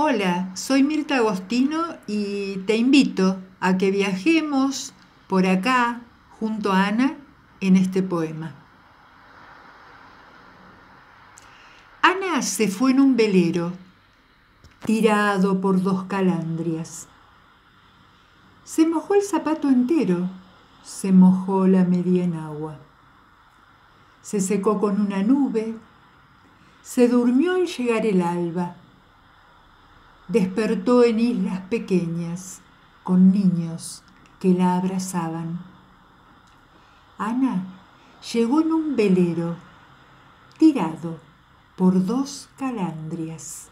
Hola, soy Mirta Agostino y te invito a que viajemos por acá junto a Ana en este poema. Ana se fue en un velero, tirado por dos calandrias. Se mojó el zapato entero, se mojó la media en agua. Se secó con una nube, se durmió al llegar el alba. Despertó en islas pequeñas, con niños que la abrazaban. Ana llegó en un velero, tirado por dos calandrias.